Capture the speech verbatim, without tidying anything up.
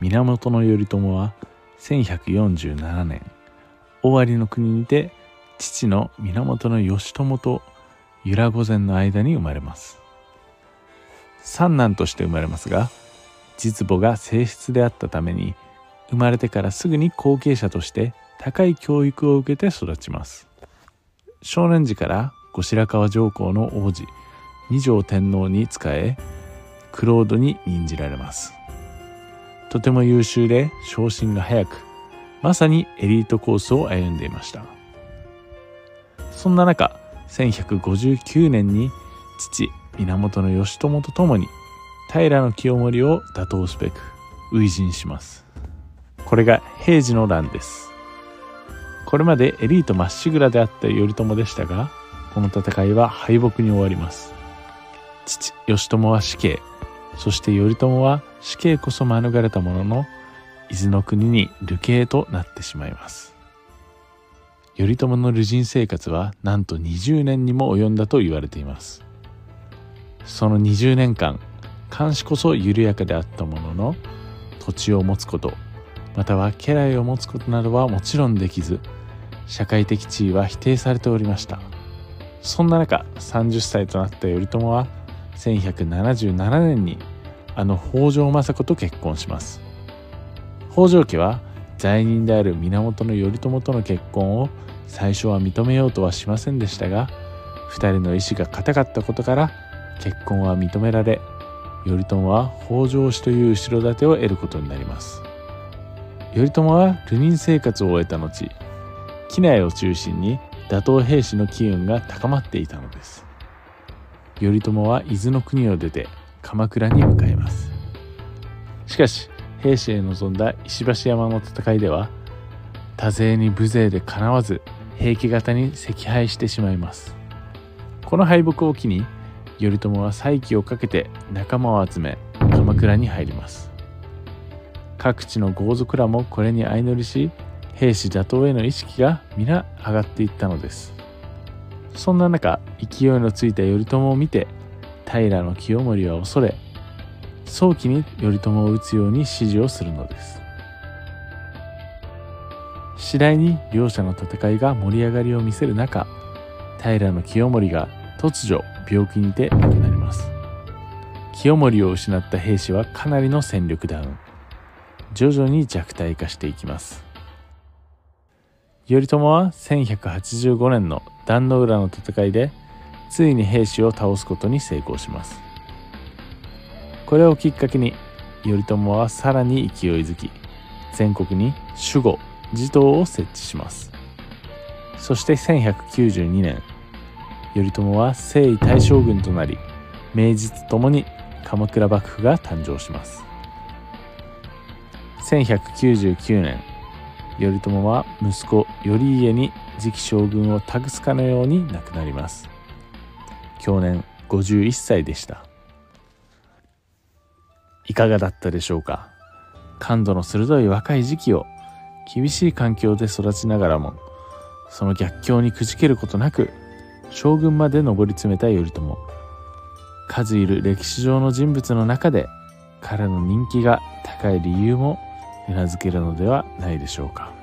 源頼朝はせんひゃくよんじゅうななねん、尾張の国にて父の源義朝と由良御前の間に生まれます。三男として生まれますが、実母が正室であったために生まれてからすぐに後継者として高い教育を受けて育ちます。少年時から後白河上皇の王子二条天皇に仕え、九郎殿に任じられます。とても優秀で昇進が早く、まさにエリートコースを歩んでいました。そんな中、せんひゃくごじゅうきゅうねんに父源義朝とともに平清盛を打倒すべく初陣します。これが平治の乱です。これまでエリートまっしぐらであった頼朝でしたが、この戦いは敗北に終わります。父義朝は死刑、そして頼朝は死刑こそ免れたものの、伊豆の国に流刑となってしまいます。頼朝の流人生活はなんとにじゅうねんにも及んだと言われています。そのにじゅうねんかん、監視こそ緩やかであったものの、土地を持つこと、または家来を持つことなどはもちろんできず、社会的地位は否定されておりました。そんな中、さんじゅっさいとなった頼朝はせんひゃくななじゅうななねんにあの北条政子と結婚します。北条家は罪人である源頼朝との結婚を最初は認めようとはしませんでしたが、ふたりの意志が固かったことから結婚は認められ、頼朝は北条氏という後ろ盾を得ることになります。頼朝は流人生活を終えた後、畿内を中心に打倒兵士の機運が高まっていたのです。頼朝は伊豆の国を出て鎌倉に向かいます。しかし平氏へ臨んだ石橋山の戦いでは、多勢に無勢でかなわず平家方に惜敗してしまいます。この敗北を機に頼朝は再起をかけて仲間を集め、鎌倉に入ります。各地の豪族らもこれに相乗りし、兵士打倒への意識が皆上がっていったのです。そんな中、勢いのついた頼朝を見て平清盛は恐れ、早期に頼朝を討つように指示をするのです。次第に両者の戦いが盛り上がりを見せる中、平清盛が突如病気にて亡くなります。清盛を失った兵士はかなりの戦力ダウン、徐々に弱体化していきます。頼朝はせんひゃくはちじゅうごねんの壇ノ浦の戦いでついに兵士を倒すことに成功します。これをきっかけに頼朝はさらに勢いづき、全国に守護・持統を設置します。そしてせんひゃくきゅうじゅうにねん、頼朝は征夷大将軍となり、名実ともに鎌倉幕府が誕生します。せんひゃくきゅうじゅうきゅうねん、頼朝は息子頼家に次期将軍を託すかのように亡くなります。享年ごじゅういっさいでした。いかがだったでしょうか。感度の鋭い若い時期を厳しい環境で育ちながらも、その逆境にくじけることなく将軍まで上り詰めた頼朝、数いる歴史上の人物の中で彼の人気が高い理由も頷けるのではないでしょうか。